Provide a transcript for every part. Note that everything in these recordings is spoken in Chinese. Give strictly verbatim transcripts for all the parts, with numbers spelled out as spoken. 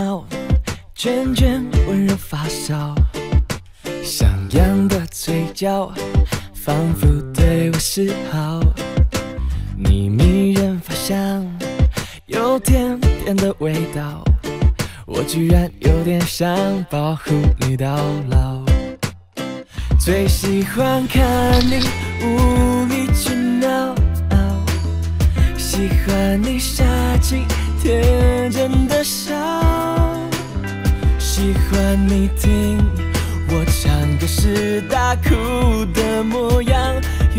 猫，圈圈温柔发梢，上扬的嘴角仿佛对我示好。你迷人发香，有甜甜的味道，我居然有点想保护你到老。最喜欢看你无理取闹，喜欢你傻气天真的笑，喜欢你听我唱歌时大哭的模样，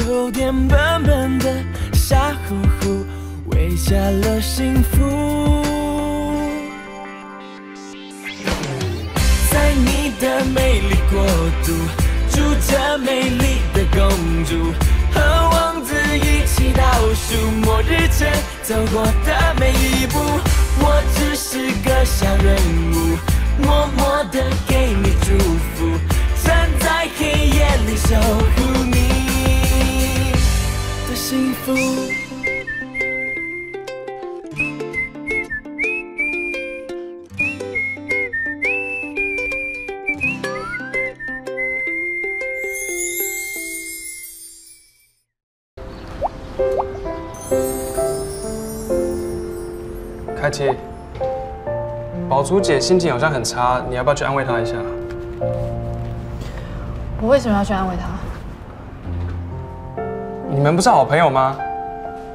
有点笨笨的傻乎乎，伪假了幸福。在你的美丽国度住着美丽的公主，和王子一起倒数末日前走过的每一步。我只是个小人物，默默的给你祝福，站在黑夜里守护你的幸福。开启，宝珠姐心情好像很差，你要不要去安慰她一下？我为什么要去安慰她？你们不是好朋友吗？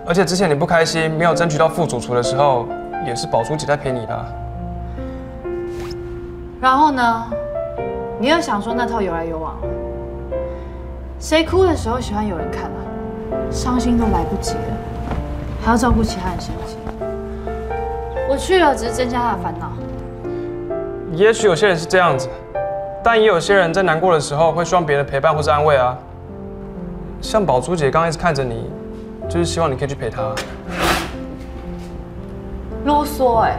而且之前你不开心，没有争取到副主厨的时候，也是宝珠姐在陪你的啊。然后呢？你又想说那套有来有往，谁哭的时候喜欢有人看啊？伤心都来不及了，还要照顾其他人心情。 我去了，只是增加他的烦恼。也许有些人是这样子，但也有些人在难过的时候会希望别人陪伴或是安慰啊。像宝珠姐刚刚一直看着你，就是希望你可以去陪她。啰嗦哎！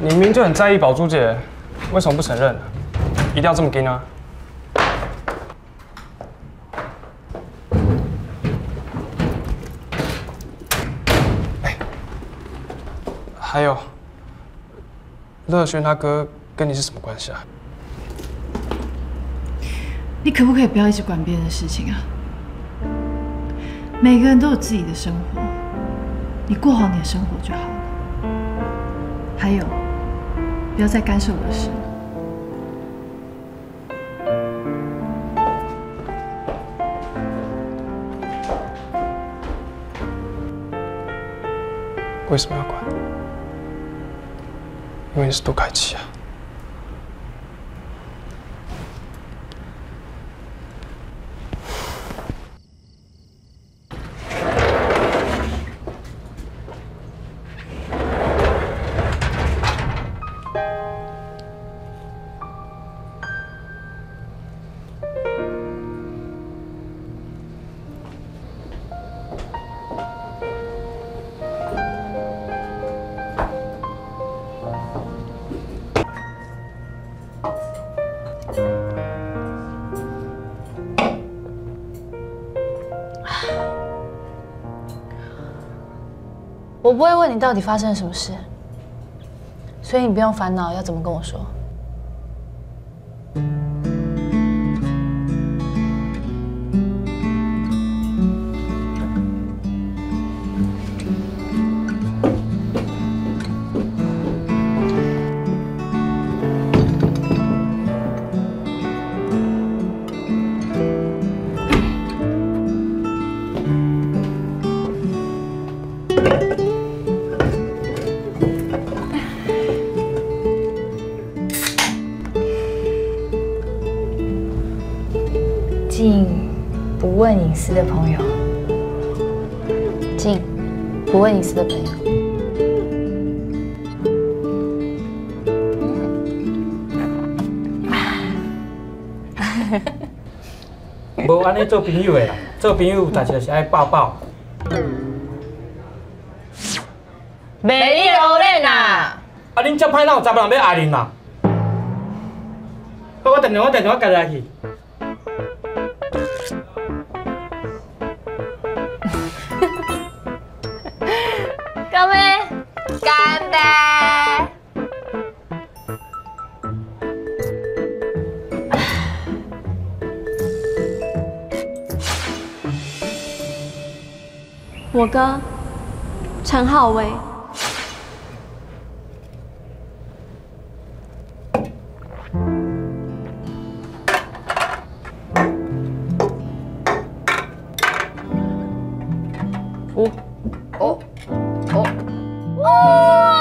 你明明就很在意宝珠姐，为什么不承认？一定要这么跟啊？ 还有，乐轩他哥跟你是什么关系啊？你可不可以不要一直管别人的事情啊？每个人都有自己的生活，你过好你的生活就好了。还有，不要再干涉我的事。 为什么要管？因为你是杜凯奇啊！我不会问你到底发生了什么事，所以你不用烦恼要怎么跟我说。隐私的朋友，静，不问隐私的朋友。无安尼做朋友的啦，做朋友但是是爱抱抱。美丽欧练啊！啊，恁这歹哪有十人要爱恁嘛？好，我电话我电话接来去。我哥陈浩威。哦哦哦！哇！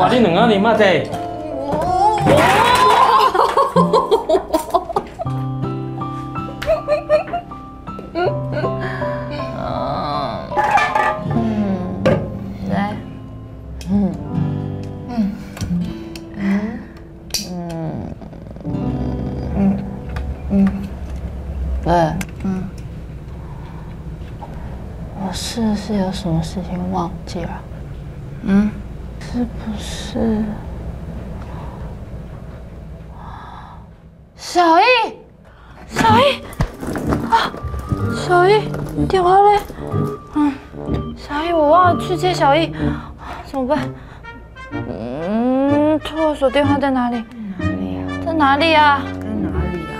哇！你两个你妈在？对，嗯，我是不是有什么事情忘记了？嗯，是不是？小易，小易，啊，小易，你电话嘞？嗯，小易，我忘了去接小易，怎么办？嗯，厕所电话在哪里？在哪里呀？在哪里呀？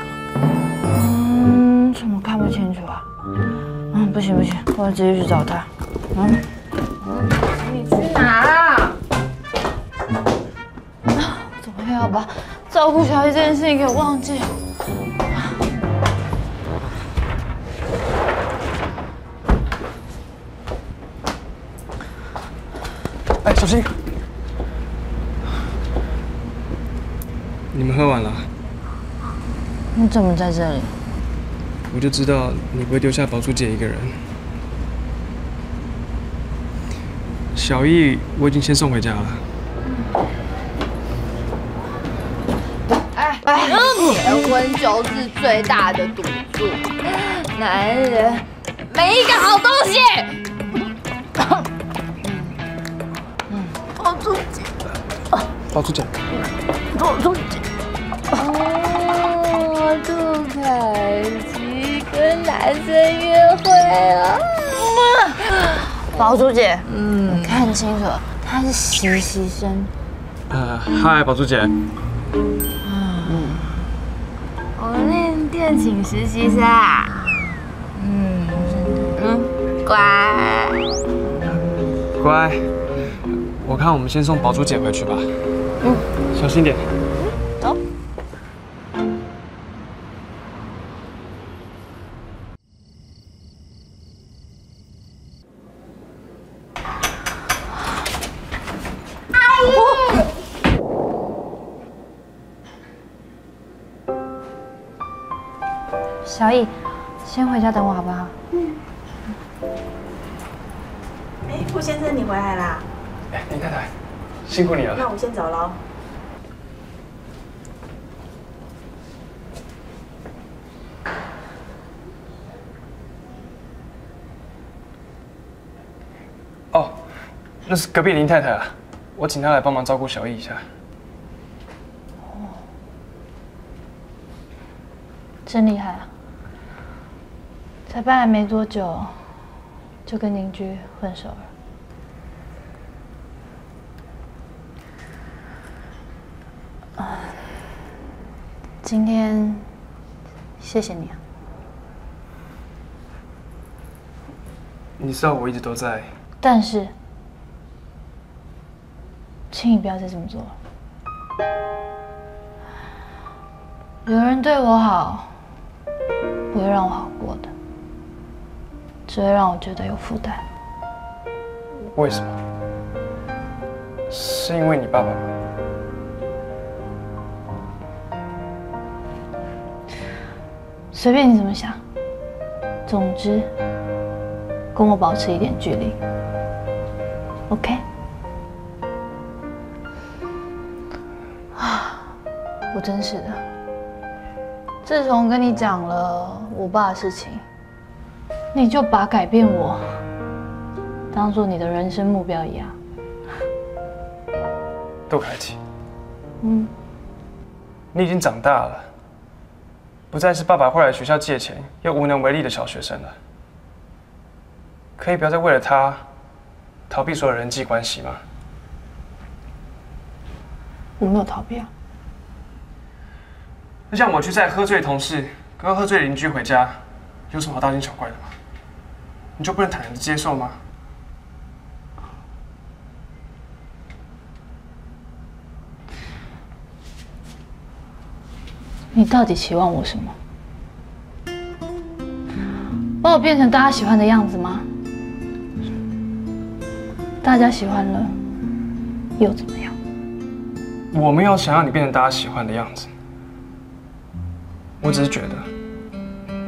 怎么看不清楚啊？嗯，不行不行，我要直接去找他。嗯，你去哪啦？啊，怎么要把照顾小易这件事情给忘记？哎，小心！你们喝完了？你怎么在这里？ 我就知道你不会丢下宝珠姐一个人。小易，我已经先送回家了。哎哎，结婚就是最大的赌注，男人没一个好东西。宝珠姐，宝珠姐，宝珠姐，哦，杜凯。 跟男生约会啊！宝珠姐，嗯，看清楚，他是实习生。呃，嗨，宝珠姐。嗯，我们店请实习生啊。嗯嗯，乖。乖，我看我们先送宝珠姐回去吧。嗯，小心点。走。 小易，先回家等我好不好？嗯。哎，顾先生，你回来啦！哎，林太太，辛苦你了。那我先走喽。哦，那是隔壁林太太啊，我请她来帮忙照顾小易一下。 真厉害啊！才搬来没多久，就跟邻居混熟了。啊，今天谢谢你啊！你知道我一直都在。但是，请你不要再这么做了。有人对我好。 不会让我好过的，只会让我觉得有负担。为什么？是因为你爸爸吗？随便你怎么想，总之跟我保持一点距离 ，OK？ 啊，我真是的。 自从跟你讲了我爸的事情，你就把改变我当做你的人生目标一样。杜凯琪，嗯，你已经长大了，不再是爸爸会来学校借钱又无能为力的小学生了。可以不要再为了他逃避所有人际关系吗？我没有逃避啊。那像我去载喝醉同事跟喝醉邻居回家，有什么好大惊小怪的吗？你就不能坦然的接受吗？ 你到底期望我什么？把我变成大家喜欢的样子吗？大家喜欢了，又怎么样？我没有想要你变成大家喜欢的样子，我只是觉得，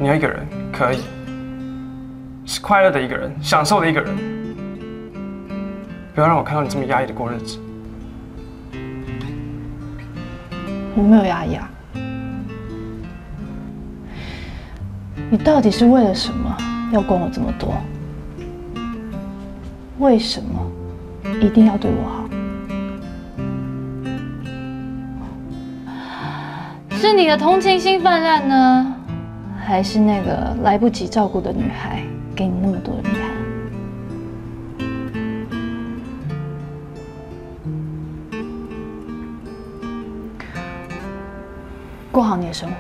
你要一个人可以，是快乐的一个人，享受的一个人，不要让我看到你这么压抑的过日子。我没有压抑啊。 你到底是为了什么要管我这么多？为什么一定要对我好？是你的同情心泛滥呢，还是那个来不及照顾的女孩给你那么多的遗憾？过好你的生活，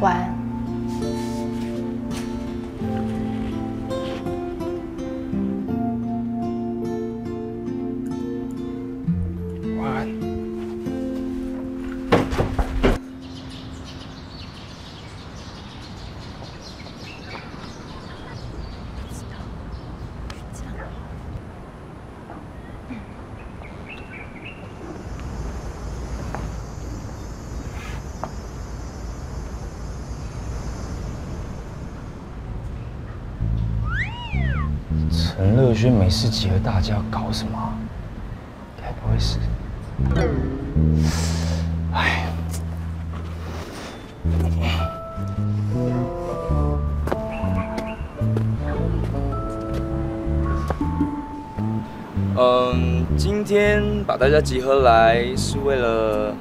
晚安。 陈乐轩每次集合大家搞什么？该不会是……哎，嗯，今天把大家集合来是为了……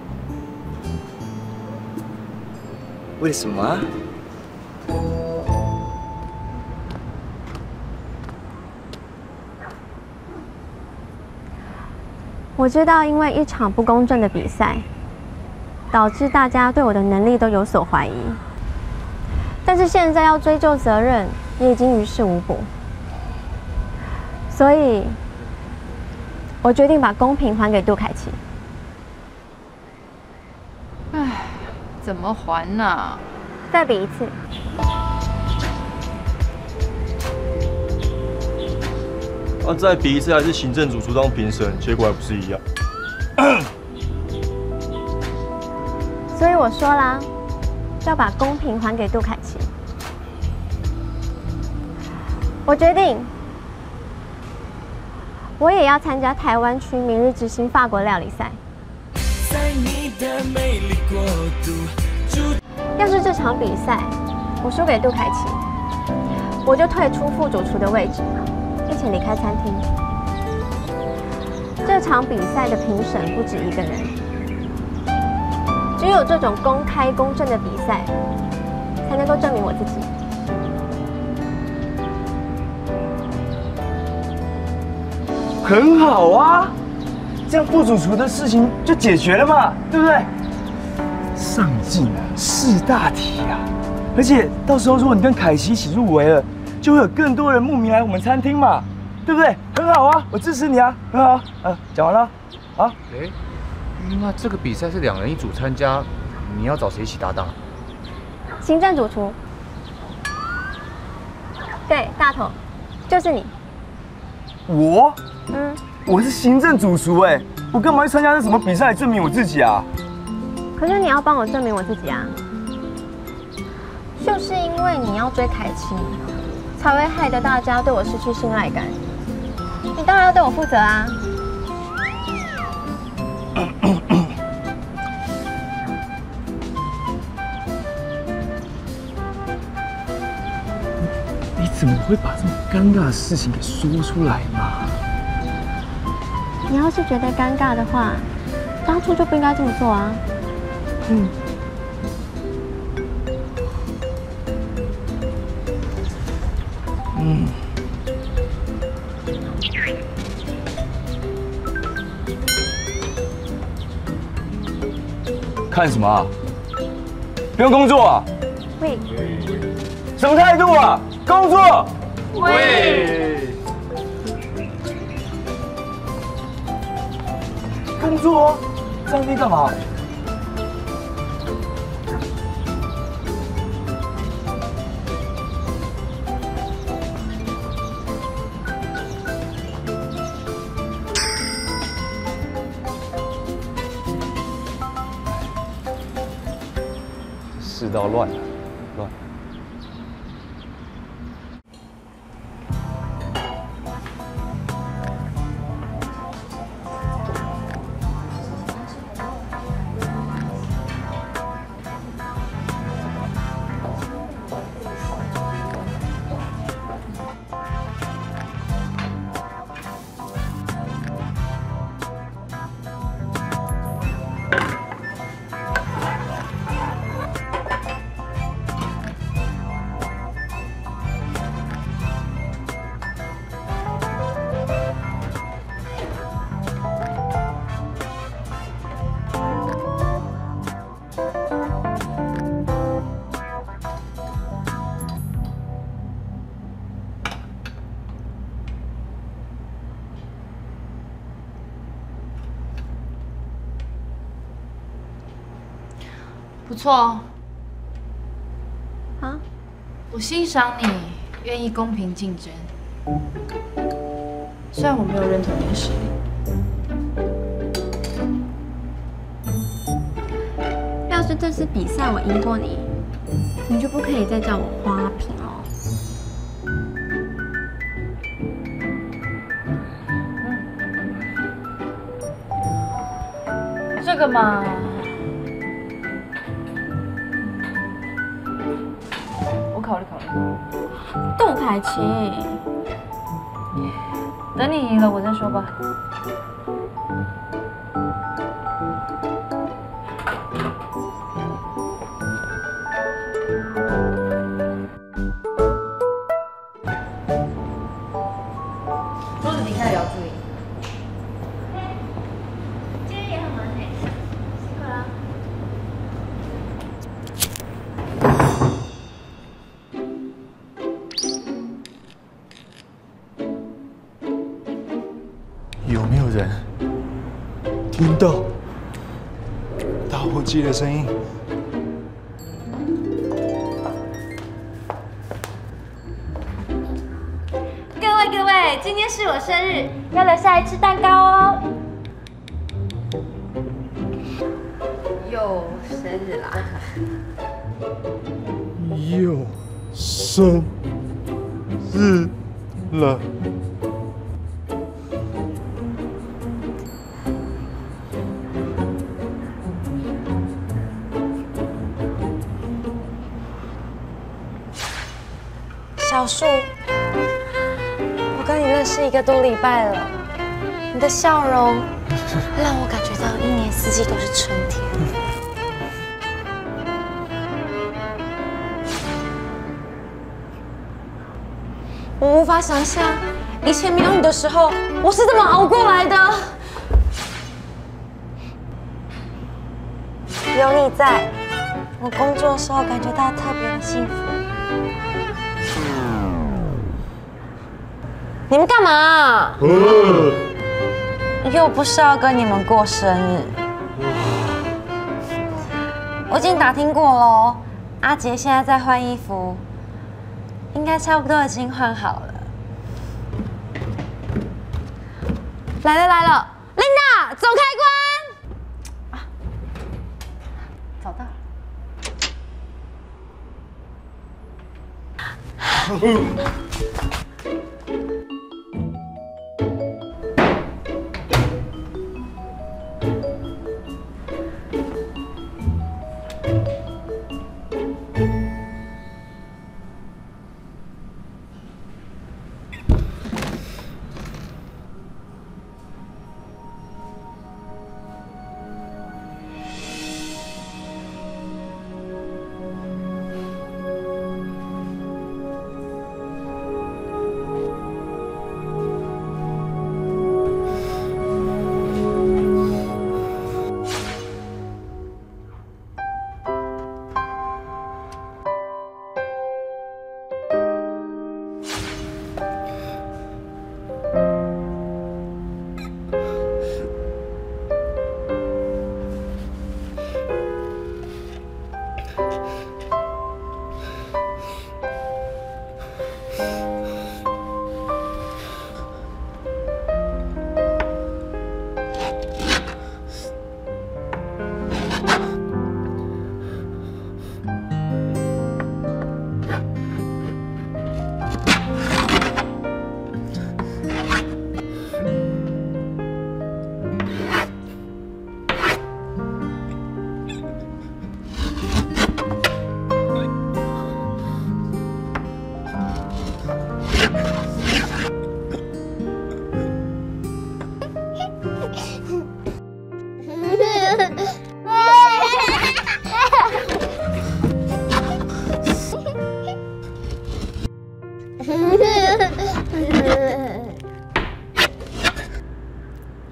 为什么啊？ 我知道，因为一场不公正的比赛，导致大家对我的能力都有所怀疑。但是现在要追究责任，也已经于事无补。所以，我决定把公平还给杜凯琪。唉，怎么还呢？再比一次。 那、啊、再比一次，还是行政组出当评审，结果还不是一样？所以我说啦，要把公平还给杜凯琪。我决定，我也要参加台湾区明日之星法国料理赛。要是这场比赛我输给杜凯琪，我就退出副主厨的位置。 并且离开餐厅。这场比赛的评审不止一个人，只有这种公开公正的比赛，才能够证明我自己。很好啊，这样副主厨的事情就解决了嘛，对不对？上进啊，是大题啊，而且到时候如果你跟凯西一起入围了。 就会有更多人慕名来我们餐厅嘛，对不对？很好啊，我支持你啊，很好啊。啊，讲完了，啊。哎，那这个比赛是两人一组参加，你要找谁一起搭档？行政主厨。对，大头，就是你。我？嗯，我是行政主厨哎，我干嘛去参加这什么比赛来证明我自己啊？可是你要帮我证明我自己啊，就是因为你要追凯琪。 才会害得大家对我失去信赖感。你当然要对我负责啊！你怎么会把这么尴尬的事情给说出来嘛？你要是觉得尴尬的话，当初就不应该这么做啊！嗯。 嗯。看什么啊？不用工作啊？喂。什么态度啊？工作。喂。工作？站那干嘛？ 世道乱了，乱了。不错哦，啊，我欣赏你愿意公平竞争，虽然我没有认同你的实力。要是这次比赛我赢过你，你就不可以再叫我花瓶哦。嗯、这个嘛。 考虑考虑，邓凯琪，等你赢了我再说吧。桌子底下也要注意。今天也很忙哎，辛苦了。 听到打火机的声音，各位各位，今天是我生日，要留下来吃蛋糕哦。又生日啦！又生日了。 小树，我跟你认识一个多礼拜了，你的笑容让我感觉到一年四季都是春天。我无法想象，以前没有你的时候，我是怎么熬过来的。有你在，我工作的时候感觉到特别的幸福。 你们干嘛、啊？又不是要跟你们过生日。我已经打听过了、哦，阿杰现在在换衣服，应该差不多已经换好了。来了来了 ，Linda， 总开关。啊，找到了。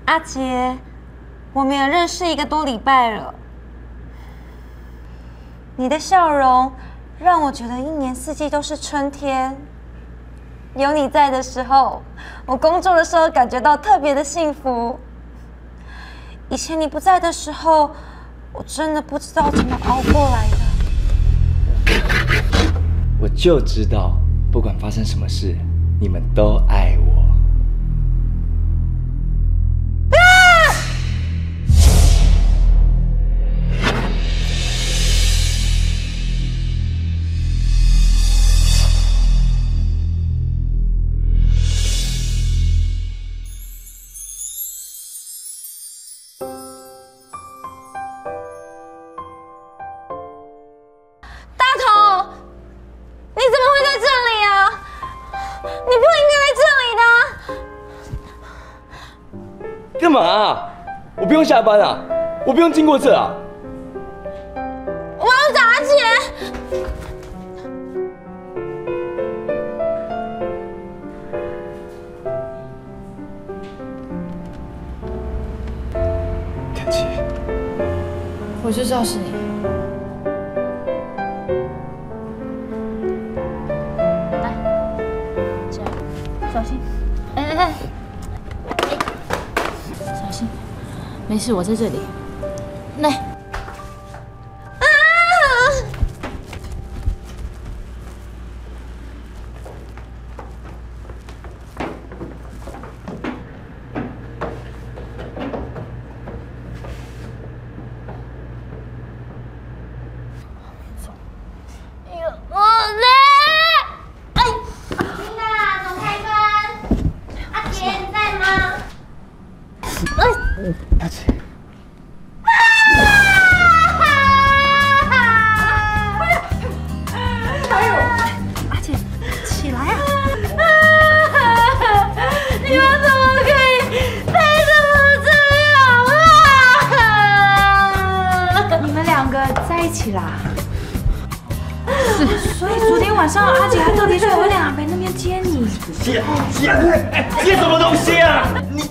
阿杰，我们也认识一个多礼拜了。你的笑容让我觉得一年四季都是春天。有你在的时候，我工作的时候感觉到特别的幸福。以前你不在的时候，我真的不知道怎么熬过来的。我就知道，不管发生什么事，你们都爱我。 干嘛啊？我不用下班啊，我不用经过这啊。我要找阿杰。天琪，我就知道是你。来，这样，小心。哎哎哎！ 没事，我在这里。来，啊！我累。哎，琳娜，总开关。阿杰你在吗？哎。 阿杰，哎呦，阿杰，起来啊！你们怎么可以对我这样啊？你们两个在一起啦？是，所以昨天晚上阿杰还特地去我俩北那边接你。接接接什么东西啊？你。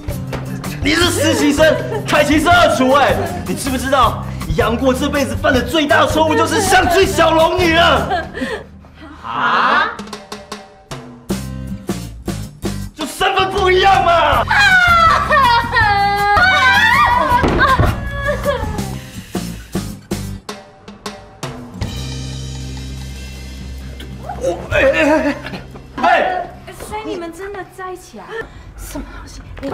你是实习生，凯奇是二厨哎，你知不知道杨过这辈子犯的最大错误就是想追小龙女了？啊？就身份不一样嘛！我哎哎哎哎！所以你们真的在一起啊？什么东西？你。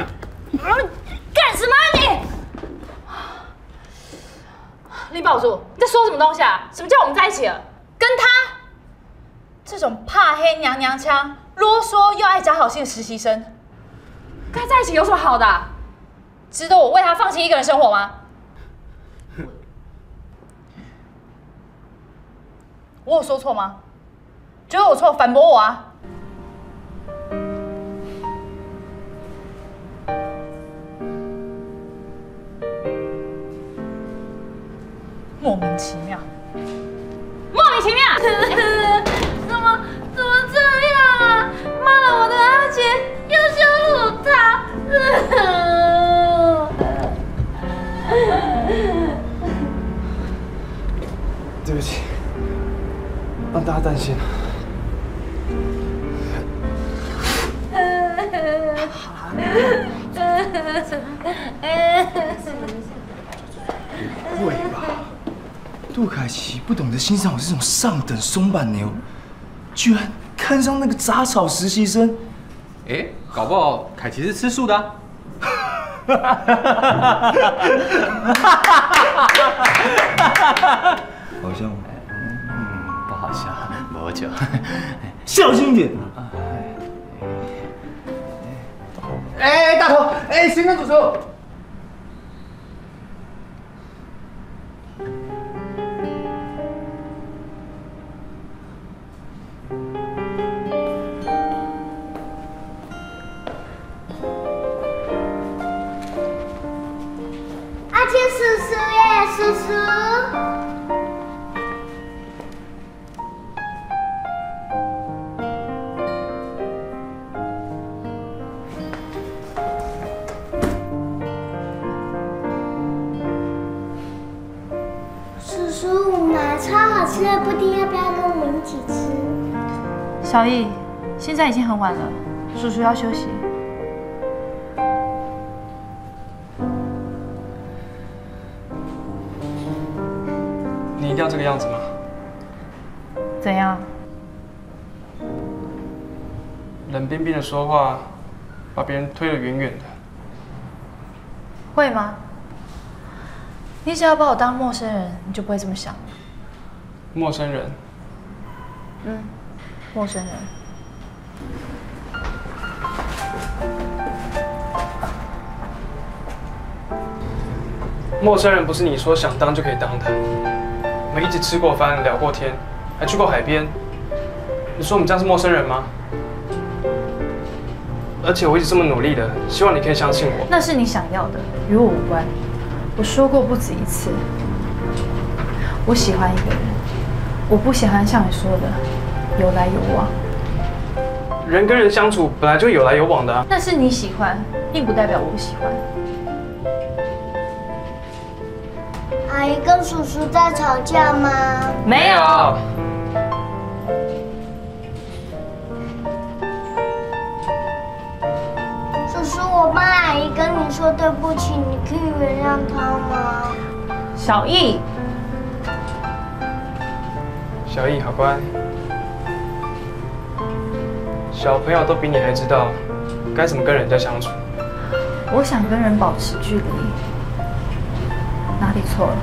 干什么啊你！李宝珠，你在说什么东西啊？什么叫我们在一起了？跟他这种怕黑娘娘腔、啰嗦又爱假好心的实习生，跟他在一起有什么好的、啊？值得我为他放弃一个人生活吗？我有说错吗？觉得我错，反驳我啊！ 莫名其妙，莫名其妙，怎么怎么这样啊！妈的，我的阿杰又羞辱他。对不起，让大家担心了。好了，不会吧？ 杜凯奇不懂得欣赏我这种上等松板牛，居然看上那个杂草实习生。哎，搞不好凯奇是吃素的、啊。哈哈哈哈哈！好笑吗？嗯，不好笑，没酒。小心一点。哎，大头，哎，行政组手。吃了布丁，要不要跟我一起吃？小易，现在已经很晚了，叔叔要休息。你一定要这个样子吗？怎样？冷冰冰的说话，把别人推得远远的。会吗？你只要把我当陌生人，你就不会这么想。 陌生人。嗯，陌生人。陌生人不是你说想当就可以当的。我们一起吃过饭，聊过天，还去过海边。你说我们这样是陌生人吗？而且我一直这么努力的，希望你可以相信我。那是你想要的，与我无关。我说过不止一次，我喜欢一个人。 我不喜欢像你说的有来有往，人跟人相处本来就有来有往的啊。但是你喜欢，并不代表我喜欢。阿姨跟叔叔在吵架吗？没有。叔叔，我帮阿姨跟你说对不起，你可以原谅她吗？小易。 小易好乖，小朋友都比你还知道该怎么跟人家相处。我想跟人保持距离，哪里错了？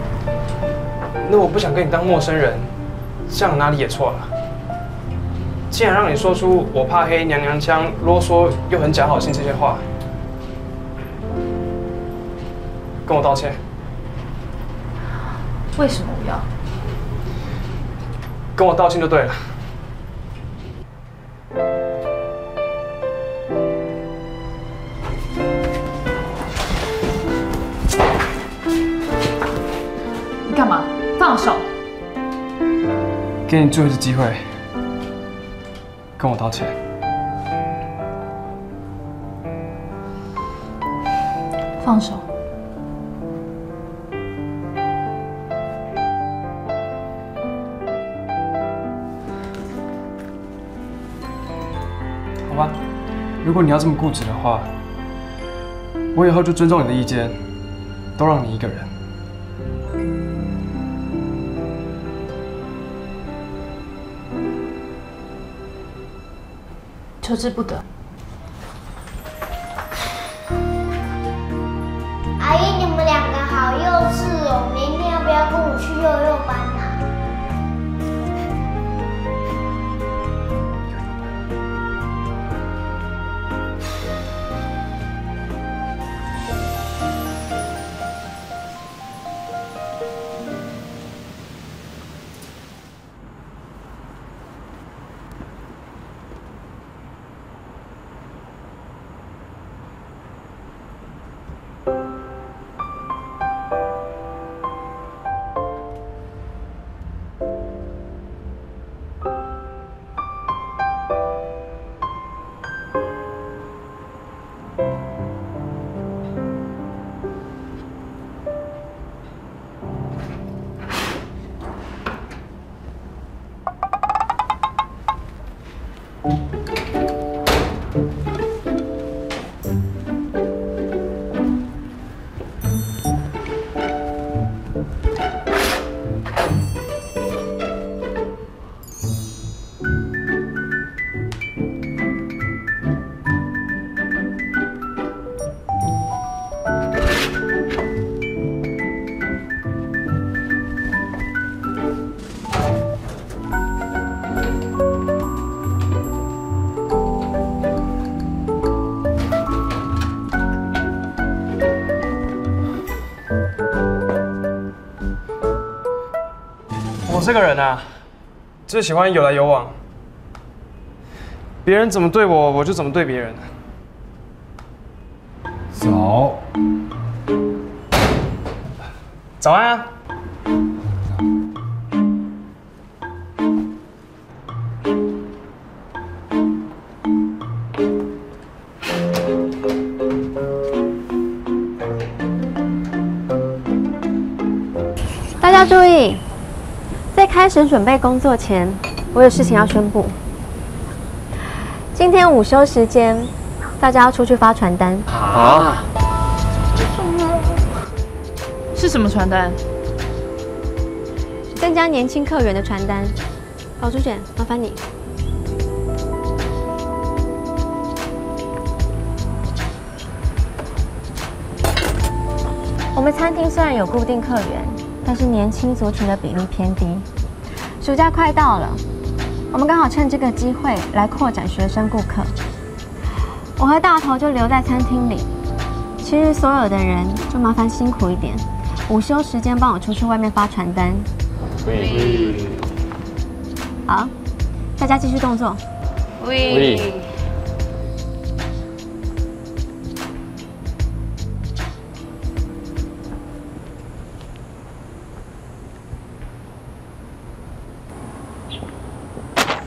那我不想跟你当陌生人，这样哪里也错了。竟然让你说出“我怕黑”、“娘娘腔”、“啰嗦”又很假好心这些话，跟我道歉。为什么我要？ 跟我道歉就对了。你干嘛？放手！给你最后一次机会，跟我道歉。放手。 如果你要这么固执的话，我以后就尊重你的意见，都让你一个人。求之不得。阿姨，你们两个好幼稚哦！明天要不要跟我去幼幼班啊？ 我这个人啊，最喜欢有来有往。别人怎么对我，我就怎么对别人。早。早安啊。大家注意。开始准备工作前，我有事情要宣布。今天午休时间，大家要出去发传单。啊？是什么传单？增加年轻客源的传单。宝珠姐，麻烦你。 我们餐厅虽然有固定客源，但是年轻族群的比例偏低。暑假快到了，我们刚好趁这个机会来扩展学生顾客。我和大头就留在餐厅里，其余所有的人就麻烦辛苦一点，午休时间帮我出去外面发传单。喂。好，大家继续动作。喂。喂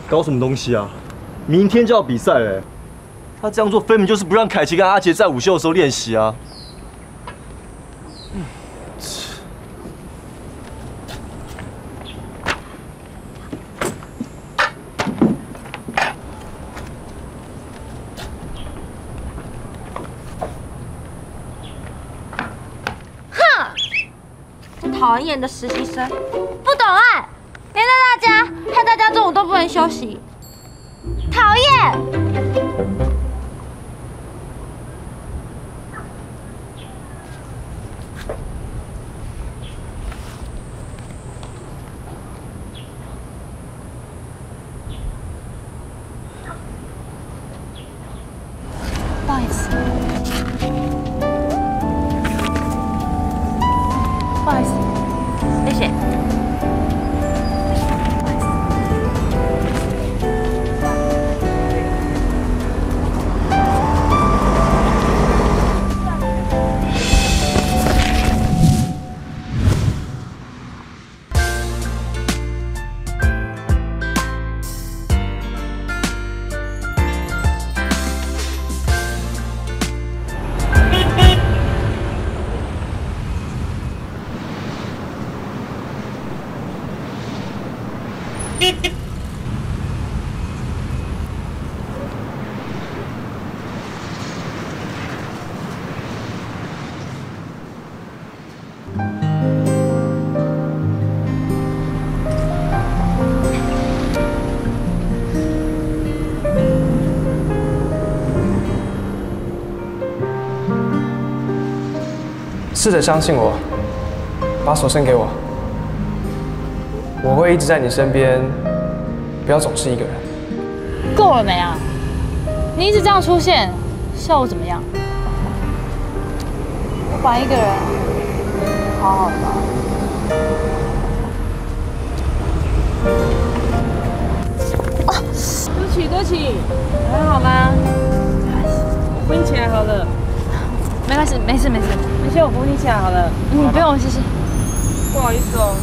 搞什么东西啊！明天就要比赛嘞，他这样做分明就是不让凯奇跟阿杰在午休的时候练习啊！哼，讨人厌的实习生，不懂爱、啊。 连带大家，害大家中午都不能休息，讨厌！不好意思，不好意思，谢谢。 试着相信我，把手伸给我。 我会一直在你身边，不要总是一个人。够了没啊？你一直这样出现，笑我怎么样？我把一个人好好的。啊，对不起对不起，还好吗？我扶你起来好了。没关系，没事没事，没事，我扶你起来好了。嗯，不用，谢谢。不好意思哦。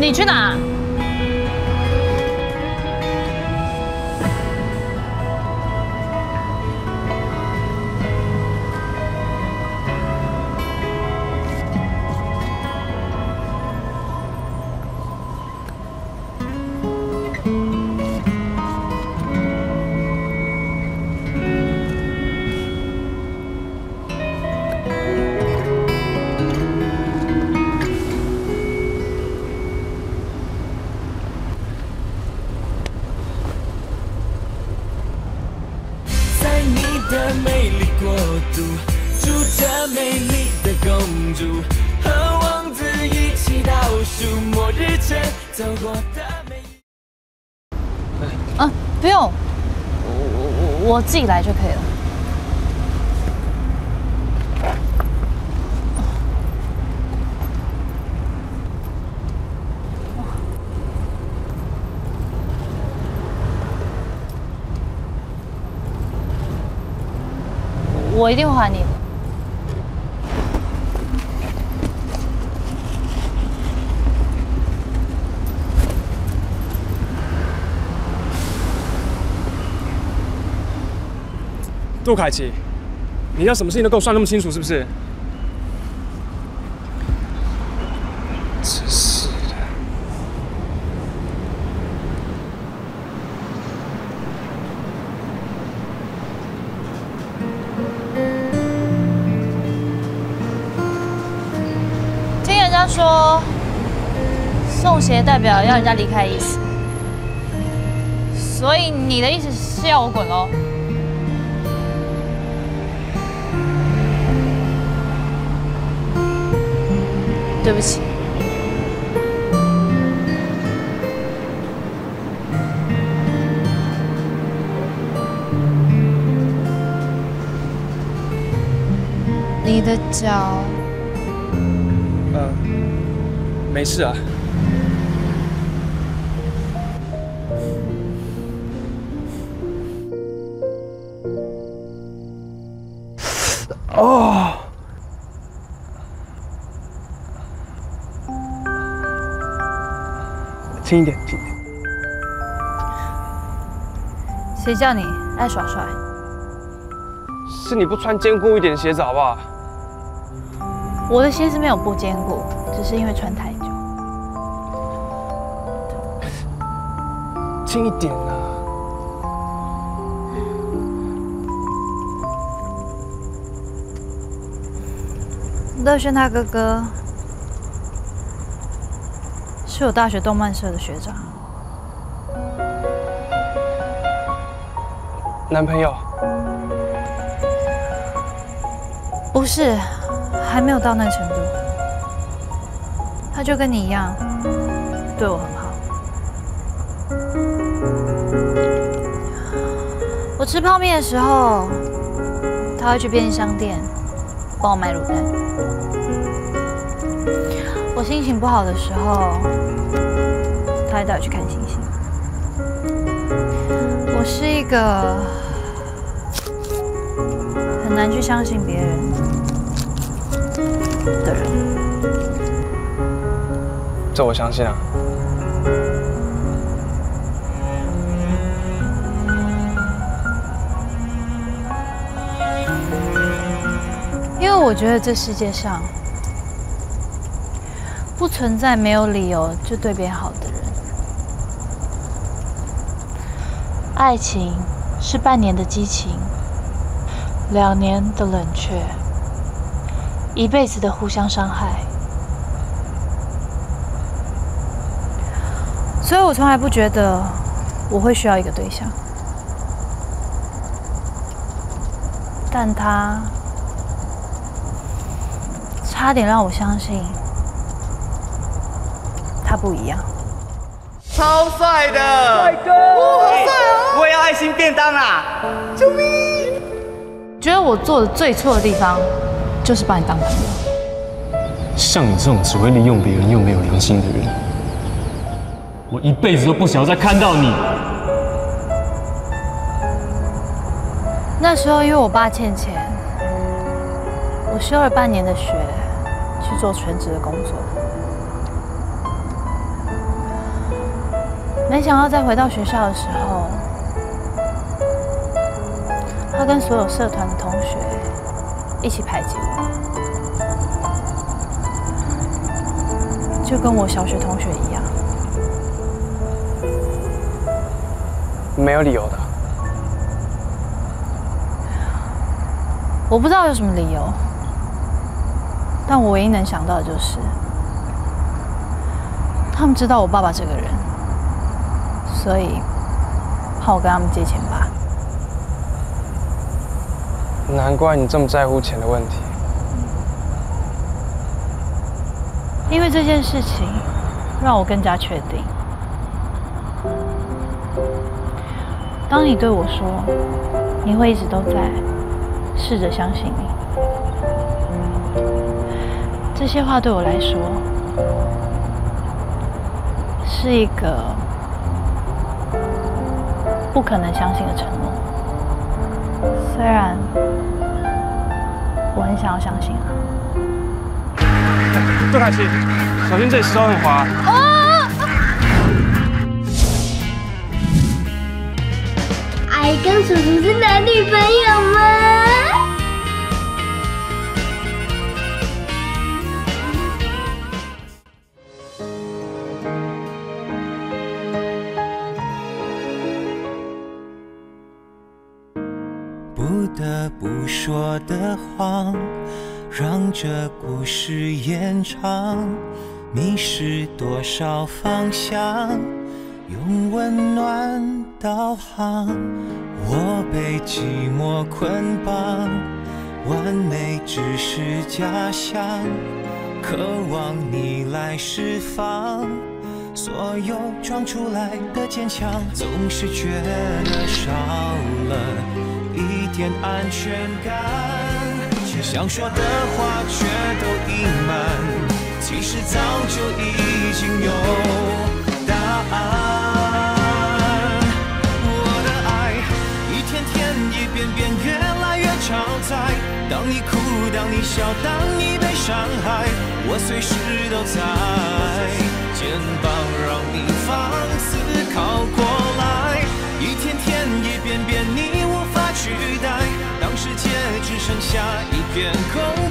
你去哪？的美丽国度，住着美丽的公主，和王子一起倒数末日前走过的每一。哎，啊，不用，我我我自己来就可以了。 我一定会还你的。杜凯奇，你要什么事情都给我算那么清楚，是不是？真是的。他说：“送鞋代表要人家离开的意思，所以你的意思是要我滚喽？”对不起。你的脚。 没事啊，哦，轻一点，轻一点。谁叫你爱耍帅？是你不穿坚固一点的鞋子好不好？我的鞋子没有不坚固，只是因为穿太久。 轻一点啊！乐轩他哥哥是我大学动漫社的学长，男朋友？不是，还没有到那个程度。他就跟你一样，对我很好。 我吃泡面的时候，他会去便利商店帮我买卤蛋。我心情不好的时候，他会带我去看星星。我是一个很难去相信别人的人。这我相信啊。 我觉得这世界上不存在没有理由就对别人好的人。爱情是半年的激情，两年的冷却，一辈子的互相伤害。所以我从来不觉得我会需要一个对象，但他。 差点让我相信，他不一样。超帅的，帅哥，哇，好帅啊！我也要爱心便当啊！救命！觉得我做的最错的地方，就是把你当朋友。像你这种只会利用别人又没有良心的人，我一辈子都不想要再看到你。那时候因为我爸欠钱，我休了半年的学。 去做全职的工作，没想到在回到学校的时候，他跟所有社团的同学一起排挤我，就跟我小学同学一样，没有理由的。我不知道有什么理由。 但我唯一能想到的就是，他们知道我爸爸这个人，所以怕我跟他们借钱吧。难怪你这么在乎钱的问题。因为这件事情，让我更加确定，当你对我说你会一直都在，试着相信你，这些话对我来说，是一个不可能相信的承诺。 虽然我很想要相信啊，杜凯奇，小心这里石头很滑。哦。爱跟叔叔是男女朋友吗？说的谎，让这故事延长。迷失多少方向，用温暖导航。我被寂寞捆绑，完美只是假象。渴望你来释放，所有装出来的坚强，总是觉得少了 一点安全感，想说的话却都隐瞒，其实早就已经有答案。我的爱一天天、一遍遍越来越超载，当你哭、当你笑、当你被伤害，我随时都在，肩膀让你放思考过来。一天天、一遍遍，你无法 取代，当世界只剩下一片空。